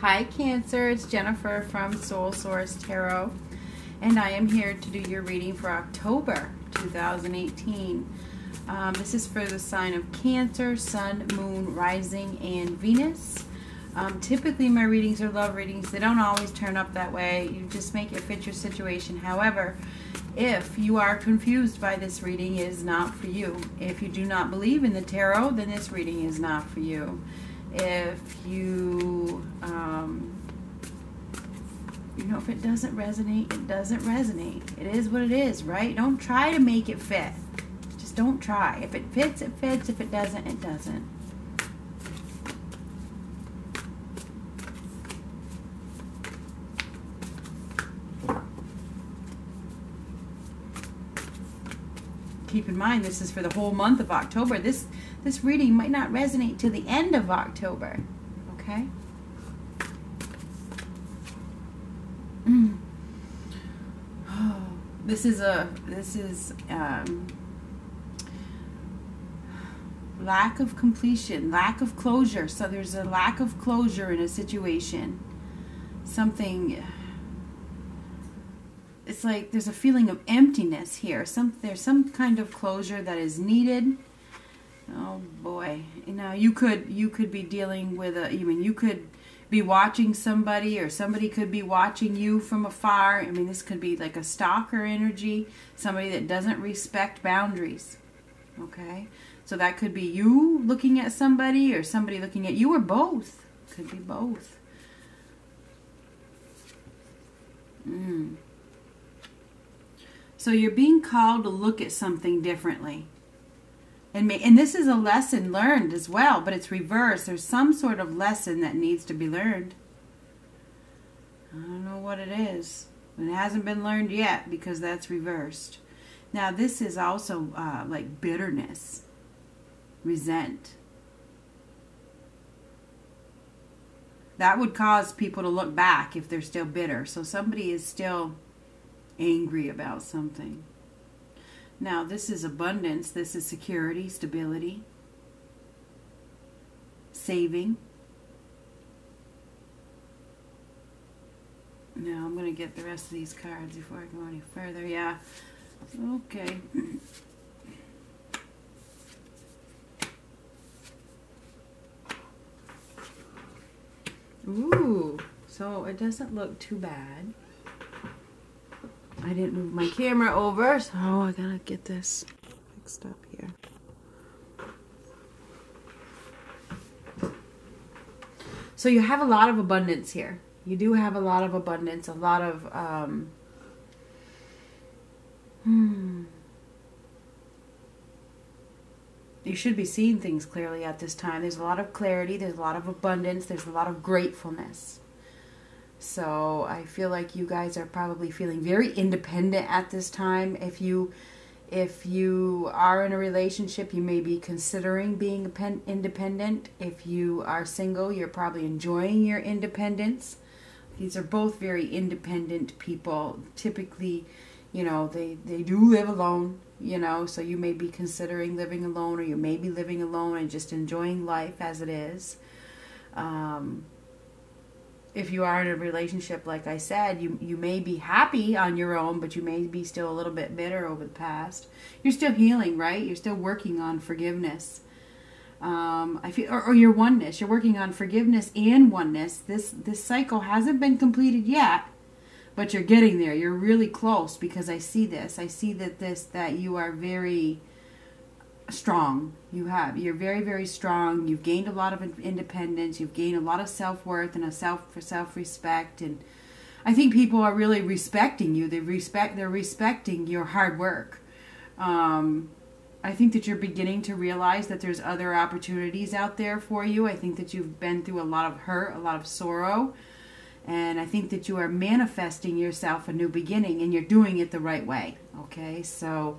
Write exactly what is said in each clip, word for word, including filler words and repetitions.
Hi Cancer, it's Jennifer from Soul Source Tarot, and I am here to do your reading for October two thousand eighteen. Um, this is for the sign of Cancer, Sun, Moon, Rising, and Venus. Um, typically my readings are love readings. They don't always turn up that way. You just make it fit your situation. However, if you are confused by this reading, it is not for you. If you do not believe in the tarot, then this reading is not for you. If you, um, you know, if it doesn't resonate, it doesn't resonate. It is what it is, right? Don't try to make it fit. Just don't try. If it fits, it fits. If it doesn't, it doesn't. Keep in mind, this is for the whole month of October. This this reading might not resonate till the end of October. Okay? Mm. Oh, this is a this is um, lack of completion, lack of closure. So there's a lack of closure in a situation. Something. It's like there's a feeling of emptiness here. Some there's some kind of closure that is needed. Oh boy, you know you could you could be dealing with a. I mean, you could be watching somebody, or somebody could be watching you from afar. I mean, this could be like a stalker energy, somebody that doesn't respect boundaries. Okay, so that could be you looking at somebody, or somebody looking at you, or both. Could be both. Hmm. So you're being called to look at something differently. And, may, and this is a lesson learned as well, but it's reversed. There's some sort of lesson that needs to be learned. I don't know what it is. It hasn't been learned yet because that's reversed. Now this is also uh, like bitterness, resent. That would cause people to look back if they're still bitter. So somebody is still angry about something. Now this is abundance, this is security, stability, saving. Now I'm going to get the rest of these cards before I go any further. Yeah, okay. Ooh, so it doesn't look too bad. I didn't move my camera over, so I gotta get this fixed up here. So you have a lot of abundance here. You do have a lot of abundance, a lot of um, hmm. You should be seeing things clearly at this time. There's a lot of clarity. There's a lot of abundance. There's a lot of gratefulness. So I feel like you guys are probably feeling very independent at this time. If you, if you are in a relationship, you may be considering being independent. If you are single, you're probably enjoying your independence. These are both very independent people. Typically, you know, they, they do live alone, you know, so you may be considering living alone, or you may be living alone and just enjoying life as it is. Um... If you are in a relationship, like I said, you, you may be happy on your own, but you may be still a little bit bitter over the past. You're still healing, right? You're still working on forgiveness. Um, I feel, or, or your oneness. You're working on forgiveness and oneness. This, this cycle hasn't been completed yet, but you're getting there. You're really close, because I see this. I see that this, that you are very strong. You have, you're very, very strong. You've gained a lot of independence. You've gained a lot of self-worth and a self for self-respect. And I think people are really respecting you. They respect, they're respecting your hard work. Um, I think that you're beginning to realize that there's other opportunities out there for you. I think that you've been through a lot of hurt, a lot of sorrow. And I think that you are manifesting yourself a new beginning, and you're doing it the right way. Okay, so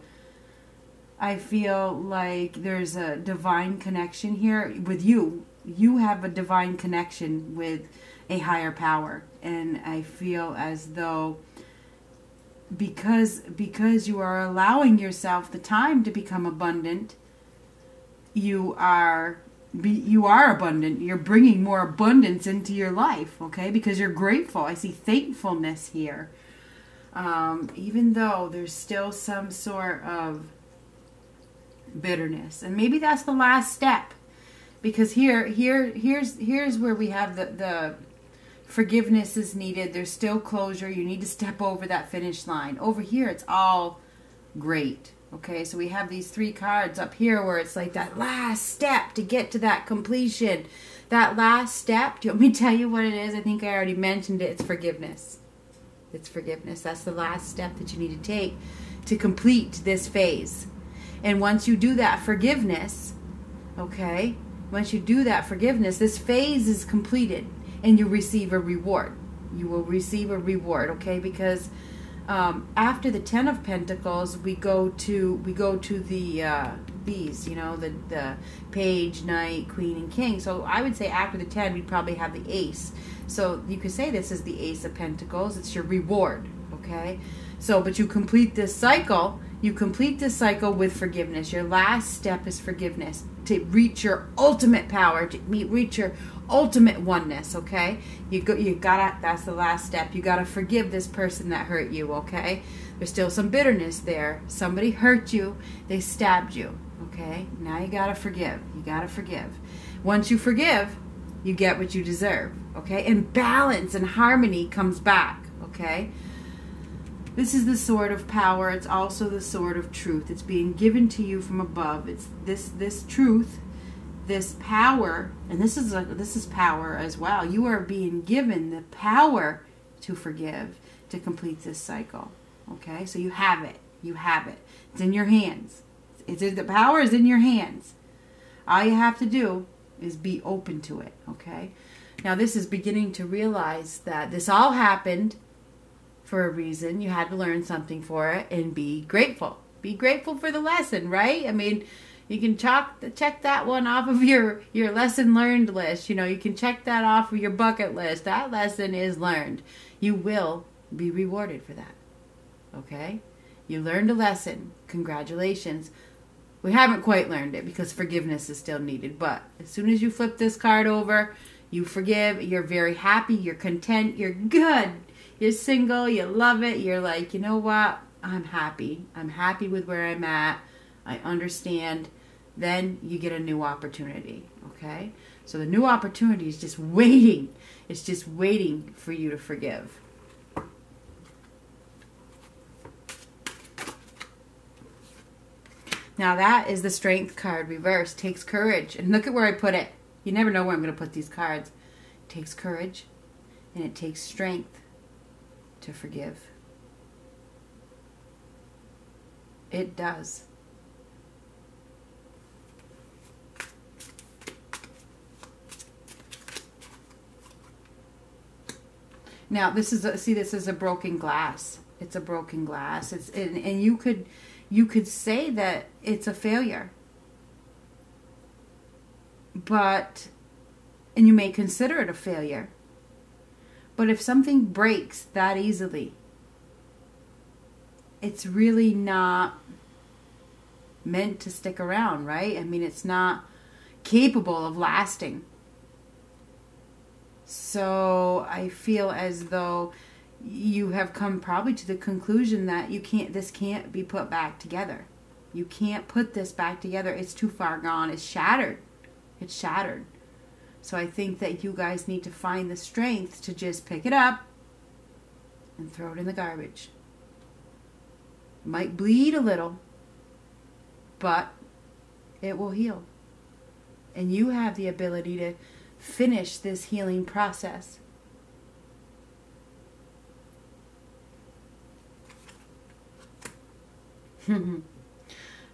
I feel like there's a divine connection here with you. You have a divine connection with a higher power. And I feel as though because, because you are allowing yourself the time to become abundant, you are be, you are abundant. You're bringing more abundance into your life, okay? Because you're grateful. I see thankfulness here. Um, even though there's still some sort of bitterness. And maybe that's the last step. Because here, here, here's, here's where we have the, the forgiveness is needed. There's still closure. You need to step over that finish line. Over here, it's all great. Okay, so we have these three cards up here where it's like that last step to get to that completion. That last step, do you want me to tell you what it is? I think I already mentioned it. It's forgiveness. It's forgiveness. That's the last step that you need to take to complete this phase. And once you do that forgiveness, okay, once you do that forgiveness, this phase is completed and you receive a reward. You will receive a reward, okay, because um, after the Ten of Pentacles, we go to we go to the uh, these, you know, the the Page, Knight, Queen, and King. So I would say after the ten, we'd probably have the Ace. So you could say this is the Ace of Pentacles. It's your reward, okay? So, but you complete this cycle. You complete this cycle with forgiveness. Your last step is forgiveness to reach your ultimate power, to meet, reach your ultimate oneness, okay? You go, you gotta, that's the last step. You gotta forgive this person that hurt you, okay? There's still some bitterness there. Somebody hurt you. They stabbed you, okay? Now you gotta forgive. You gotta forgive. Once you forgive, you get what you deserve, okay? And balance and harmony comes back, okay? This is the sword of power. It's also the sword of truth. It's being given to you from above. It's this this truth, this power, and this is a, this is power as well. You are being given the power to forgive, to complete this cycle. Okay, so you have it. You have it. It's in your hands. It's the power is in your hands. All you have to do is be open to it. Okay. Now this is beginning to realize that this all happened for a reason. You had to learn something for it, and be grateful. Be grateful for the lesson, right? I mean, you can chalk the, check that one off of your, your lesson learned list. You know, you can check that off of your bucket list. That lesson is learned. You will be rewarded for that, okay? You learned a lesson. Congratulations. We haven't quite learned it because forgiveness is still needed, but as soon as you flip this card over, you forgive, you're very happy, you're content, you're good. You're single, you love it, you're like, you know what, I'm happy. I'm happy with where I'm at, I understand. Then you get a new opportunity, okay? So the new opportunity is just waiting. It's just waiting for you to forgive. Now that is the Strength card, reverse. Takes courage. And look at where I put it. You never know where I'm going to put these cards. It takes courage and it takes strength to forgive. It does. Now this is a, see this is a broken glass. It's a broken glass. It's and, and you could you could say that it's a failure. But and you may consider it a failure. But if something breaks that easily, it's really not meant to stick around, right? I mean, it's not capable of lasting. So I feel as though you have come probably to the conclusion that you can't, this can't be put back together. You can't put this back together. It's too far gone. It's shattered. It's shattered. So I think that you guys need to find the strength to just pick it up and throw it in the garbage. It might bleed a little, but it will heal. And you have the ability to finish this healing process.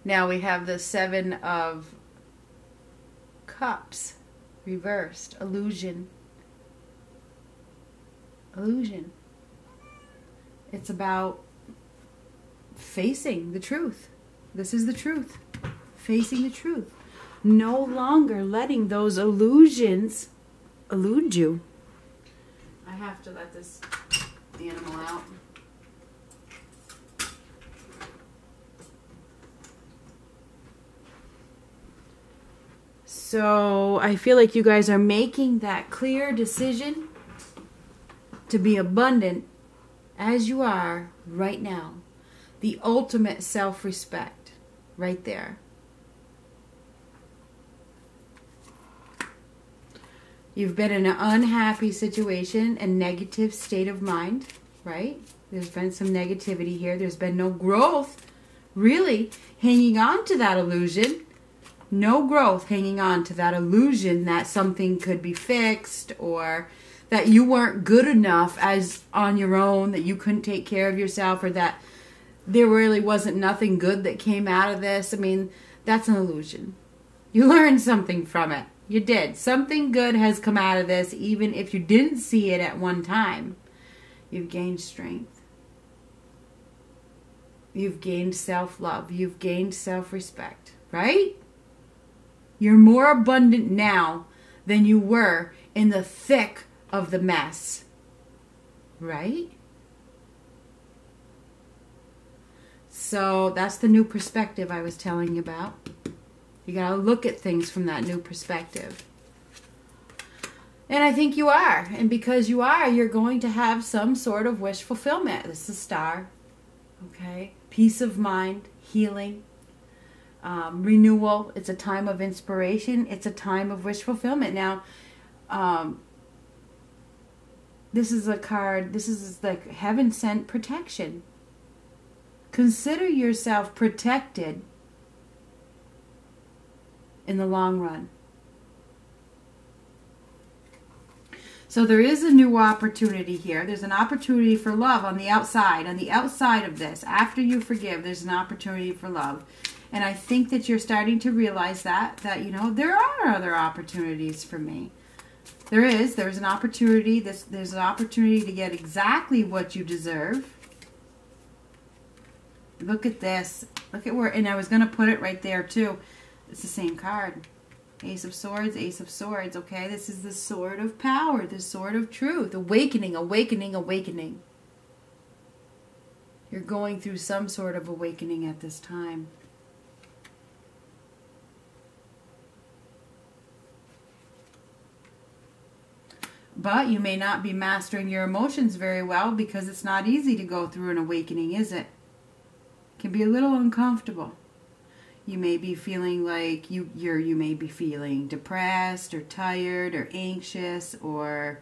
Now we have the Seven of Cups. Reversed. Illusion. Illusion. It's about facing the truth. This is the truth. Facing the truth. No longer letting those illusions elude you. I have to let this animal out. So I feel like you guys are making that clear decision to be abundant as you are right now. The ultimate self-respect right there. You've been in an unhappy situation and negative state of mind, right? There's been some negativity here. There's been no growth, really, hanging on to that illusion. No growth hanging on to that illusion that something could be fixed or that you weren't good enough as on your own, that you couldn't take care of yourself, or that there really wasn't nothing good that came out of this. I mean, that's an illusion. You learned something from it. You did. Something good has come out of this, even if you didn't see it at one time. You've gained strength. You've gained self-love. You've gained self-respect, right? You're more abundant now than you were in the thick of the mess, right? So that's the new perspective I was telling you about. You got to look at things from that new perspective. And I think you are. And because you are, you're going to have some sort of wish fulfillment. This is a star. Okay? Peace of mind, healing, um, renewal. It's a time of inspiration. It's a time of wish fulfillment. Now, um, this is a card. This is like heaven sent protection. Consider yourself protected in the long run. So there is a new opportunity here. There's an opportunity for love on the outside. On the outside of this, after you forgive, there's an opportunity for love. And I think that you're starting to realize that, that, you know, there are other opportunities for me. There is. There's an opportunity. This, there's an opportunity to get exactly what you deserve. Look at this. Look at where, and I was going to put it right there too. It's the same card. Ace of Swords, Ace of Swords, okay? This is the sword of power, the sword of truth. Awakening, awakening, awakening. You're going through some sort of awakening at this time. But you may not be mastering your emotions very well because it's not easy to go through an awakening, is it? It can be a little uncomfortable. You may be feeling like you you're you may be feeling depressed or tired or anxious or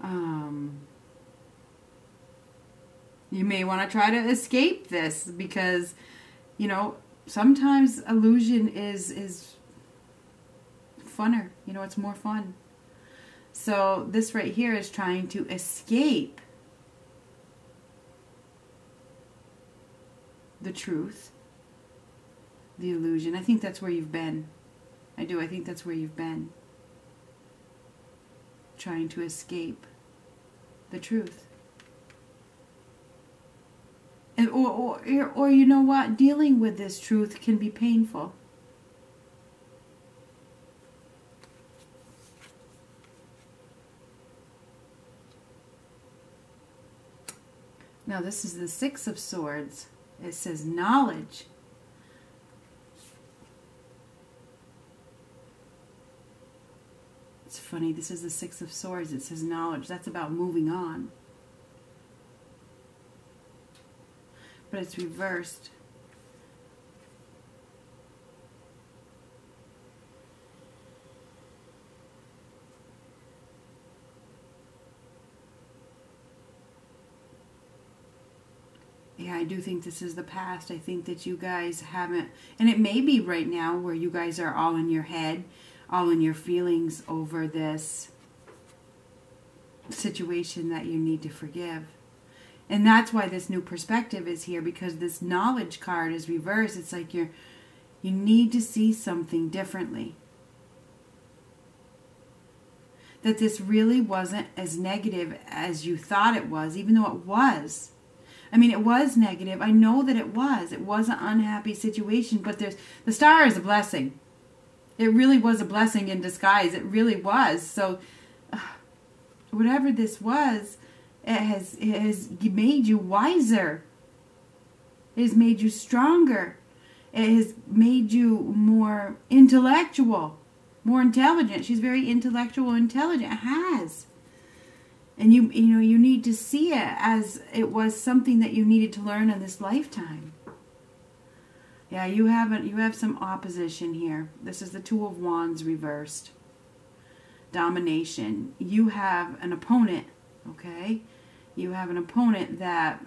um, you may want to try to escape this because, you know, sometimes illusion is is funner. You know, it's more fun. So this right here is trying to escape the truth. The illusion. I think that's where you've been. I do. I think that's where you've been. Trying to escape the truth. And or, or, or you know what? Dealing with this truth can be painful. Now this is the Six of Swords. It says knowledge. It's funny, this is the Six of Swords. It says knowledge. That's about moving on. But it's reversed. Yeah, I do think this is the past. I think that you guys haven't, and it may be right now where you guys are all in your head, all in your feelings over this situation that you need to forgive. And that's why this new perspective is here, because this knowledge card is reversed. It's like you're, you need to see something differently. That this really wasn't as negative as you thought it was, even though it was. I mean, it was negative. I know that it was. It was an unhappy situation, but there's, the star is a blessing. It really was a blessing in disguise. It really was. So, uh, whatever this was, it has, it has made you wiser. It has made you stronger. It has made you more intellectual, more intelligent. She's very intellectual, intelligent. It has. And you, you know, you need to see it as it was something that you needed to learn in this lifetime. Yeah, you haven't. You have some opposition here. This is the Two of Wands reversed. Domination. You have an opponent. Okay, you have an opponent that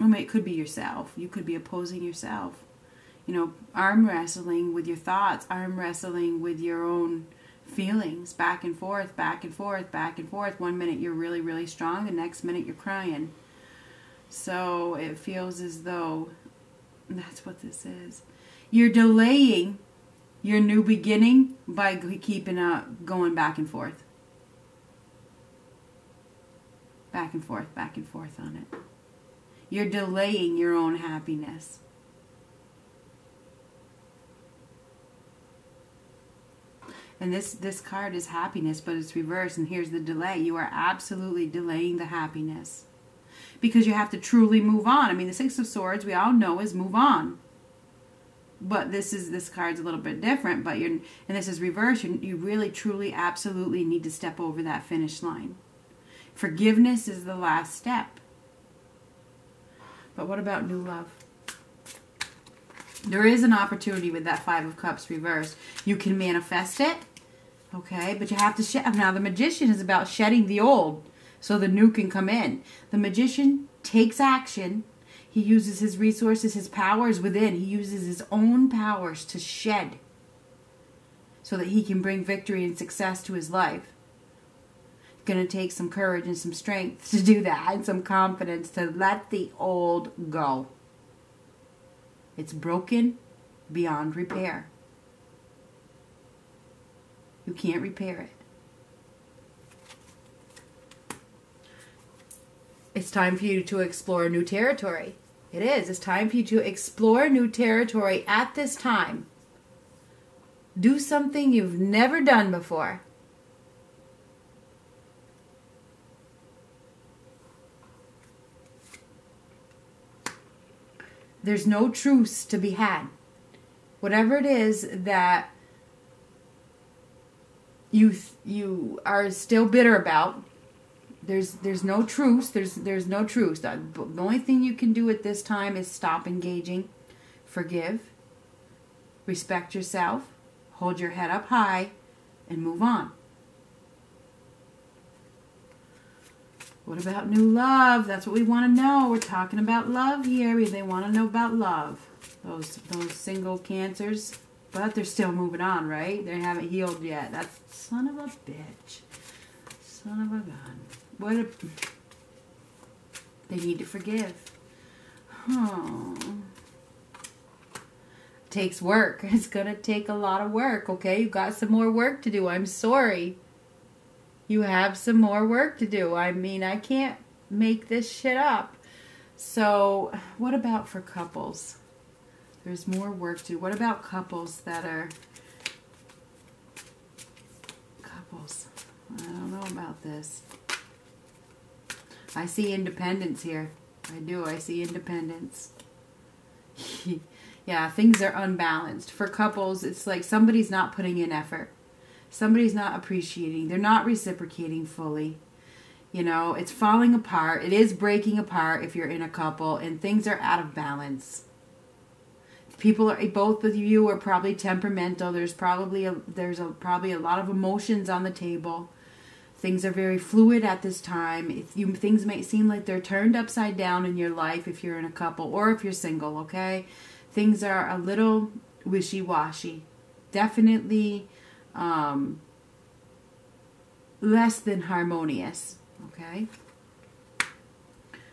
I mean, it could be yourself. You could be opposing yourself. You know, arm wrestling with your thoughts, arm wrestling with your own feelings, back and forth, back and forth, back and forth. One minute you're really, really strong, the next minute you're crying. So it feels as though that's what this is. You're delaying your new beginning by keeping up, going back and forth. Back and forth, back and forth on it. You're delaying your own happiness. And this, this card is happiness, but it's reversed. And here's the delay. You are absolutely delaying the happiness. Because you have to truly move on. I mean, the Six of Swords, we all know, is move on. But this is this card's a little bit different. But you're, and this is reversed. You, you really, truly, absolutely need to step over that finish line. Forgiveness is the last step. But what about new love? There is an opportunity with that Five of Cups reversed. You can manifest it. Okay, but you have to shed. Now, the Magician is about shedding the old so the new can come in. The Magician takes action. He uses his resources, his powers within. He uses his own powers to shed so that he can bring victory and success to his life. It's going to take some courage and some strength to do that and some confidence to let the old go. It's broken beyond repair. You can't repair it. It's time for you to explore new territory. It is. It's time for you to explore new territory at this time. Do something you've never done before. There's no truce to be had. Whatever it is that you you are still bitter about, There's there's no truce. There's there's no truce. The only thing you can do at this time is stop engaging, forgive, respect yourself, hold your head up high, and move on. What about new love? That's what we want to know. We're talking about love here. They want to know about love. Those those single Cancers, but they're still moving on, right? They haven't healed yet. That's son of a bitch. Son of a gun. What a... They need to forgive. Oh. Takes work. It's going to take a lot of work, okay? You've got some more work to do. I'm sorry. You have some more work to do. I mean, I can't make this shit up. So, what about for couples? There's more work to do. What about couples that are... Couples... I don't know about this. I see independence here. I do. I see independence. Yeah, things are unbalanced. For couples, it's like somebody's not putting in effort. Somebody's not appreciating. They're not reciprocating fully. You know, it's falling apart. It is breaking apart if you're in a couple, and things are out of balance. People are, both of you are probably temperamental. There's probably a, there's a, probably a lot of emotions on the table. Things are very fluid at this time. If you, things might seem like they're turned upside down in your life if you're in a couple or if you're single, okay? Things are a little wishy-washy. Definitely um, less than harmonious, okay?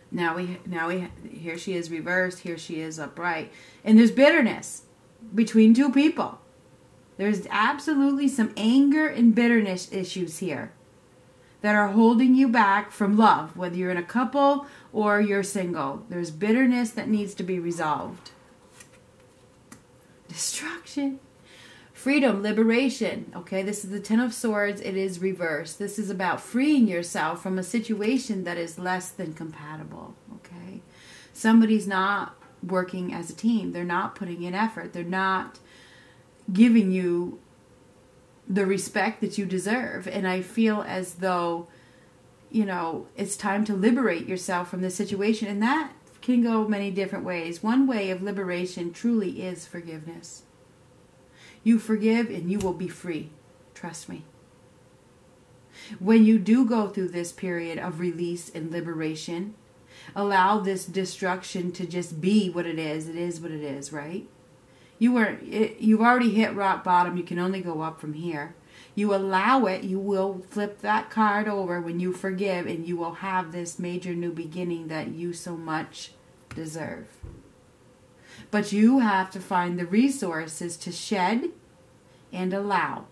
Now we, now we, here she is reversed, here she is upright. And there's bitterness between two people. There's absolutely some anger and bitterness issues here that are holding you back from love, whether you're in a couple or you're single. There's bitterness that needs to be resolved. Destruction. freedom, liberation. Okay, this is the Ten of Swords. It is reversed. This is about freeing yourself from a situation that is less than compatible. Okay, somebody's not working as a team. They're not putting in effort. They're not giving you the respect that you deserve. And I feel as though, you know, it's time to liberate yourself from this situation. And that can go many different ways. One way of liberation truly is forgiveness. You forgive and you will be free. Trust me. When you do go through this period of release and liberation, allow this destruction to just be what it is. It is what it is, right? You were, it, you've already hit rock bottom. You can only go up from here. You allow it. You will flip that card over when you forgive, and you will have this major new beginning that you so much deserve. But you have to find the resources to shed and allow.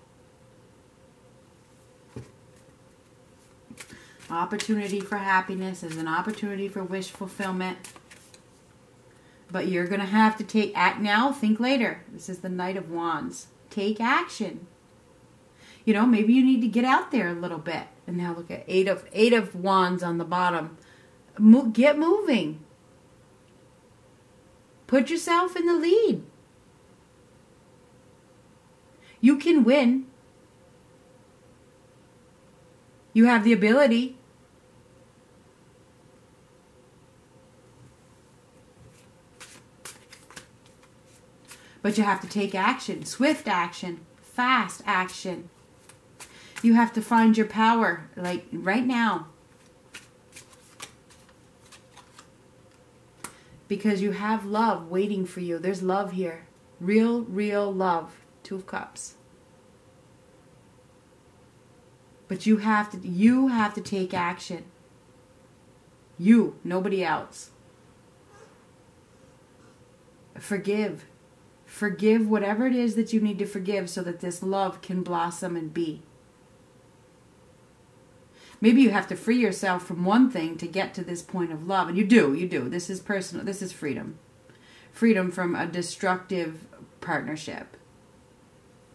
Opportunity for happiness is an opportunity for wish fulfillment. But you're going to have to take act now, think later. This is the Knight of Wands. Take action. You know, maybe you need to get out there a little bit. And now look at eight of eight of Wands on the bottom. Mo- get moving. Put yourself in the lead. You can win. You have the ability. But you have to take action, swift action, fast action. You have to find your power, like right now. Because you have love waiting for you. There's love here. Real, real love. Two of Cups. But you have to, you have to take action. You, nobody else. Forgive. Forgive whatever it is that you need to forgive so that this love can blossom and be. Maybe you have to free yourself from one thing to get to this point of love. And you do, you do. This is personal. This is freedom. Freedom from a destructive partnership.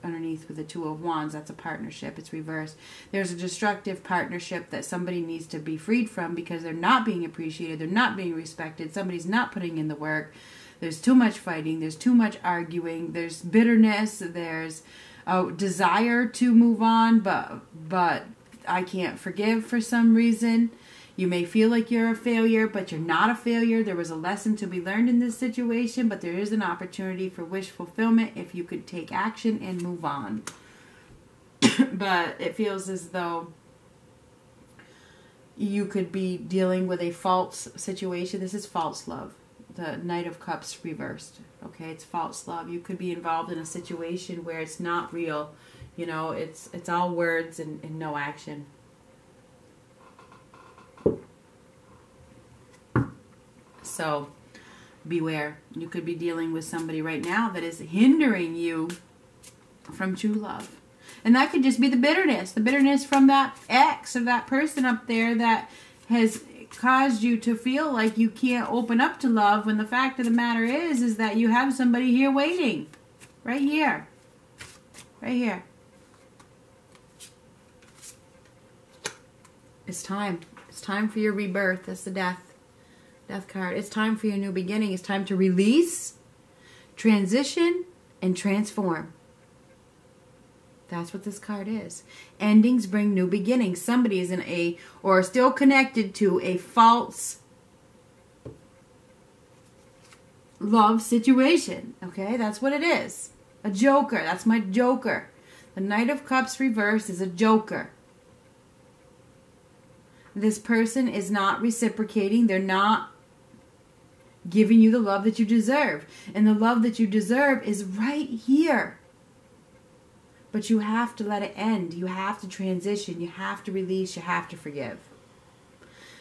Underneath with the Two of Wands, that's a partnership. It's reversed. There's a destructive partnership that somebody needs to be freed from because they're not being appreciated. They're not being respected. Somebody's not putting in the work. There's too much fighting. There's too much arguing. There's bitterness. There's a desire to move on, but but... I can't forgive for some reason. You may feel like you're a failure, but you're not a failure. There was a lesson to be learned in this situation, but there is an opportunity for wish fulfillment if you could take action and move on. But it feels as though you could be dealing with a false situation. This is false love. The Knight of Cups reversed. Okay, it's false love. You could be involved in a situation where it's not real. You know, it's it's all words and, and no action. So, beware. You could be dealing with somebody right now that is hindering you from true love. And that could just be the bitterness. The bitterness from that ex or that person up there that has caused you to feel like you can't open up to love, when the fact of the matter is, is that you have somebody here waiting. Right here. Right here. It's time. It's time for your rebirth. That's the death. Death card. It's time for your new beginning. It's time to release, transition, and transform. That's what this card is. Endings bring new beginnings. Somebody is in a, or still connected to, a false love situation. Okay? That's what it is. A joker. That's my joker. The Knight of Cups reversed is a joker. This person is not reciprocating. They're not giving you the love that you deserve. And the love that you deserve is right here. But you have to let it end. You have to transition. You have to release. You have to forgive.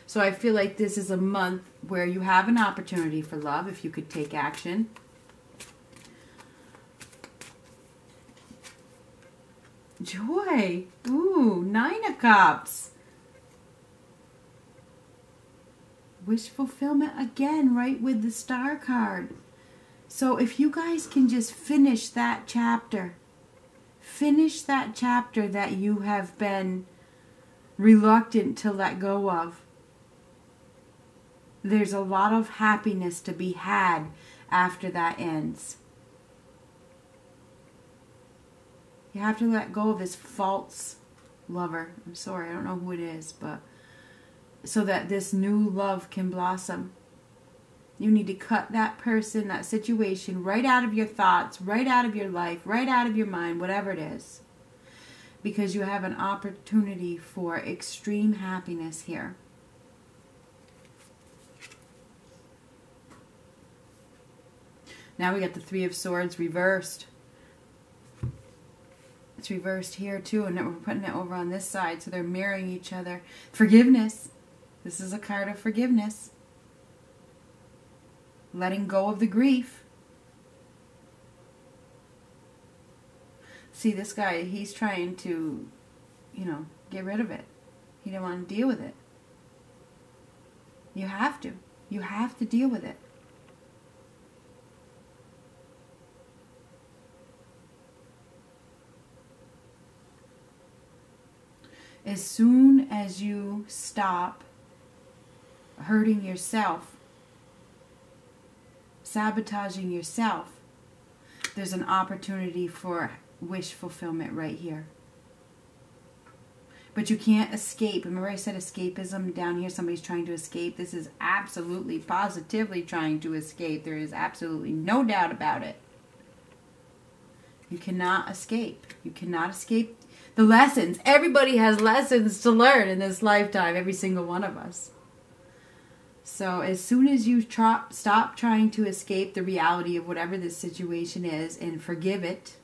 So I feel like this is a month where you have an opportunity for love if you could take action. Joy. Ooh, Nine of Cups. Wish fulfillment again, right with the Star card. So if you guys can just finish that chapter finish that chapter that you have been reluctant to let go of. There's a lot of happiness to be had after that ends. You have to let go of this false lover. I'm sorry, I don't know who it is, but so that this new love can blossom. You need to cut that person, that situation, right out of your thoughts, right out of your life, right out of your mind, whatever it is. Because you have an opportunity for extreme happiness here. Now we got the Three of Swords reversed. It's reversed here too, and we're putting it over on this side, so they're mirroring each other. Forgiveness. This is a card of forgiveness. Letting go of the grief. See, this guy, he's trying to, you know, get rid of it. He didn't want to deal with it. You have to. You have to deal with it. As soon as you stop hurting yourself, sabotaging yourself, there's an opportunity for wish fulfillment right here. But you can't escape. Remember I said escapism down here? Somebody's trying to escape. This is absolutely, positively trying to escape. There is absolutely no doubt about it. You cannot escape. You cannot escape the lessons. Everybody has lessons to learn in this lifetime, every single one of us. So as soon as you try, stop trying to escape the reality of whatever this situation is and forgive it,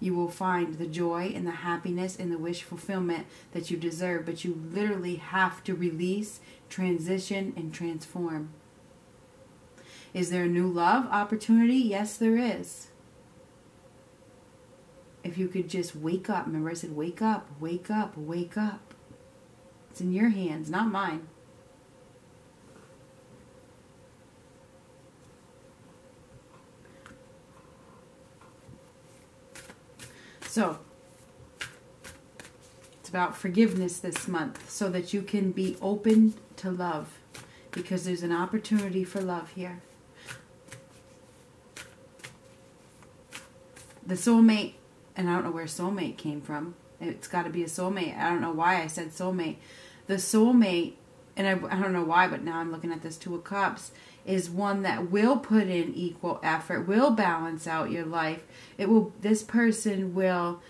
you will find the joy and the happiness and the wish fulfillment that you deserve. But you literally have to release, transition, and transform. Is there a new love opportunity? Yes, there is. If you could just wake up. Remember I said wake up, wake up, wake up. It's in your hands, not mine. So, it's about forgiveness this month so that you can be open to love. Because there's an opportunity for love here. The soulmate. And I don't know where soulmate came from. It's got to be a soulmate. I don't know why I said soulmate. The soulmate, and I, I don't know why, but now I'm looking at this Two of Cups, is one that will put in equal effort, will balance out your life. It will. This person will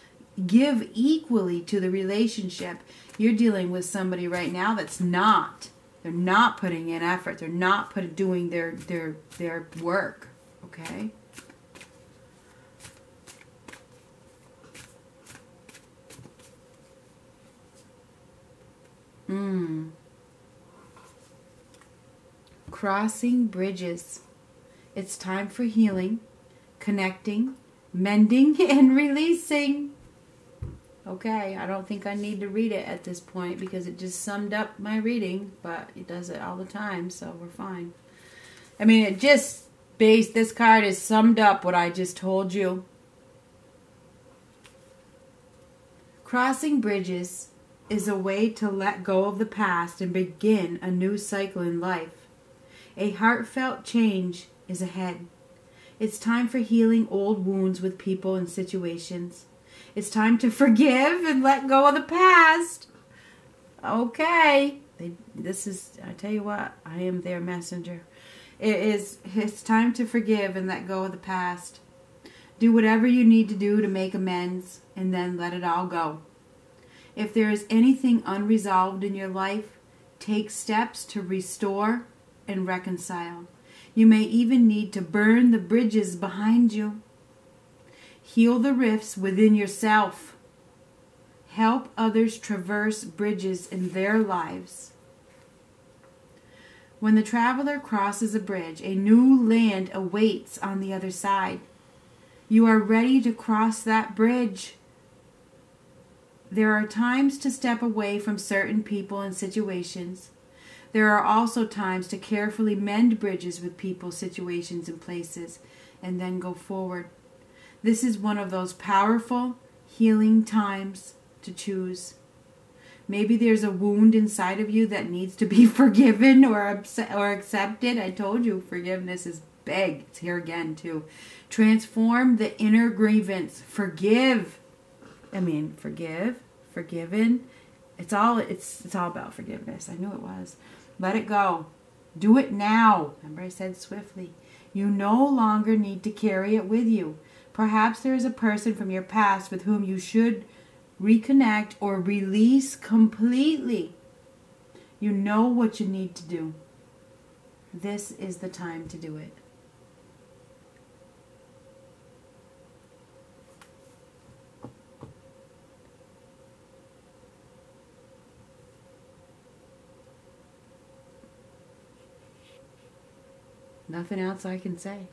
give equally to the relationship. You're dealing with somebody right now that's not. They're not putting in effort. They're not put, doing their, their, their work. Okay? Mm. Crossing bridges. It's time for healing, connecting, mending, and releasing. Okay, I don't think I need to read it at this point because it just summed up my reading, but it does it all the time, so we're fine. I mean, it just, based, this card is summed up what I just told you. Crossing bridges is a way to let go of the past and begin a new cycle in life. A heartfelt change is ahead. It's time for healing old wounds with people and situations. It's time to forgive and let go of the past. Okay. They, this is, I tell you what, I am their messenger. It is, it's time to forgive and let go of the past. Do whatever you need to do to make amends and then let it all go. If there is anything unresolved in your life, take steps to restore and reconcile. You may even need to burn the bridges behind you. Heal the rifts within yourself. Help others traverse bridges in their lives. When the traveler crosses a bridge, a new land awaits on the other side. You are ready to cross that bridge. There are times to step away from certain people and situations. There are also times to carefully mend bridges with people, situations, and places, and then go forward. This is one of those powerful, healing times to choose. Maybe there's a wound inside of you that needs to be forgiven or or accepted. I told you, forgiveness is big. It's here again, too. Transform the inner grievance. Forgive. I mean, forgive, forgiven. It's all, it's, it's all about forgiveness. I knew it was. Let it go. Do it now. Remember I said swiftly. You no longer need to carry it with you. Perhaps there is a person from your past with whom you should reconnect or release completely. You know what you need to do. This is the time to do it. Nothing else I can say.